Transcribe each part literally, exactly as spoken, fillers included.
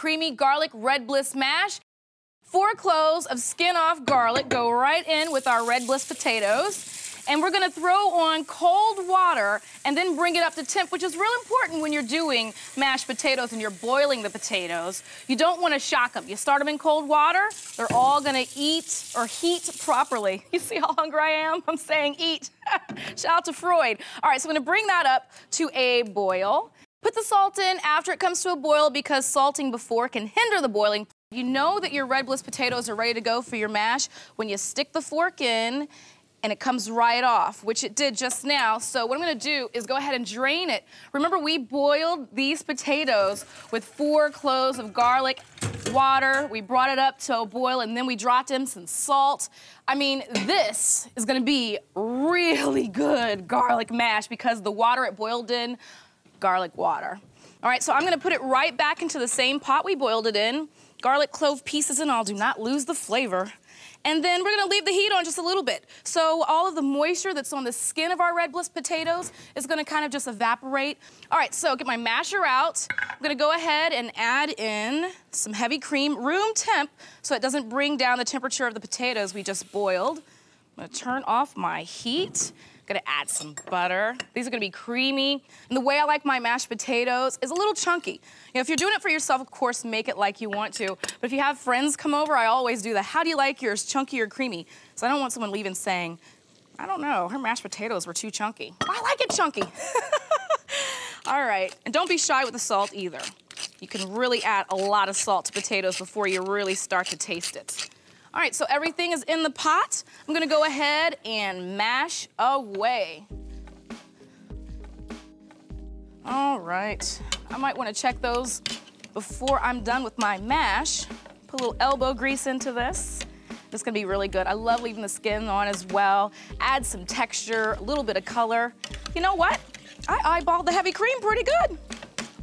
creamy garlic red bliss mash. Four cloves of skin-off garlic go right in with our red bliss potatoes. And we're gonna throw on cold water and then bring it up to temp, which is real important when you're doing mashed potatoes and you're boiling the potatoes. You don't wanna shock them. You start them in cold water, they're all gonna eat or heat properly. You see how hungry I am? I'm saying eat. Shout out to Freud. All right, so I'm gonna bring that up to a boil. Put the salt in after it comes to a boil because salting before can hinder the boiling. You know that your red bliss potatoes are ready to go for your mash when you stick the fork in and it comes right off, which it did just now. So what I'm gonna do is go ahead and drain it. Remember, we boiled these potatoes with four cloves of garlic water. We brought it up to a boil and then we dropped in some salt. I mean, this is gonna be really good garlic mash because the water it boiled in, garlic water. All right, so I'm gonna put it right back into the same pot we boiled it in. Garlic clove pieces and all, do not lose the flavor. And then we're gonna leave the heat on just a little bit. So all of the moisture that's on the skin of our red bliss potatoes is gonna kind of just evaporate. All right, so get my masher out. I'm gonna go ahead and add in some heavy cream, room temp, so it doesn't bring down the temperature of the potatoes we just boiled. I'm gonna turn off my heat. Gonna add some butter. These are gonna be creamy. And the way I like my mashed potatoes is a little chunky. You know, if you're doing it for yourself, of course, make it like you want to. But if you have friends come over, I always do that. How do you like yours, chunky or creamy? So I don't want someone leaving saying, I don't know, her mashed potatoes were too chunky. I like it chunky. All right, and don't be shy with the salt either. You can really add a lot of salt to potatoes before you really start to taste it. All right, so everything is in the pot. I'm gonna go ahead and mash away. All right, I might wanna check those before I'm done with my mash. Put a little elbow grease into this. This is gonna be really good. I love leaving the skin on as well. Add some texture, a little bit of color. You know what? I eyeballed the heavy cream pretty good.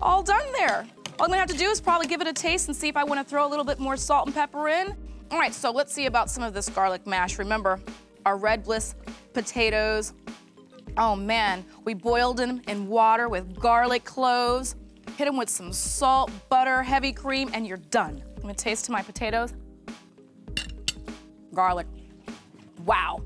All done there. All I'm gonna have to do is probably give it a taste and see if I wanna throw a little bit more salt and pepper in. All right, so let's see about some of this garlic mash. Remember, our red bliss potatoes, oh man, we boiled them in water with garlic cloves, hit them with some salt, butter, heavy cream, and you're done. I'm gonna taste my potatoes. Garlic, wow.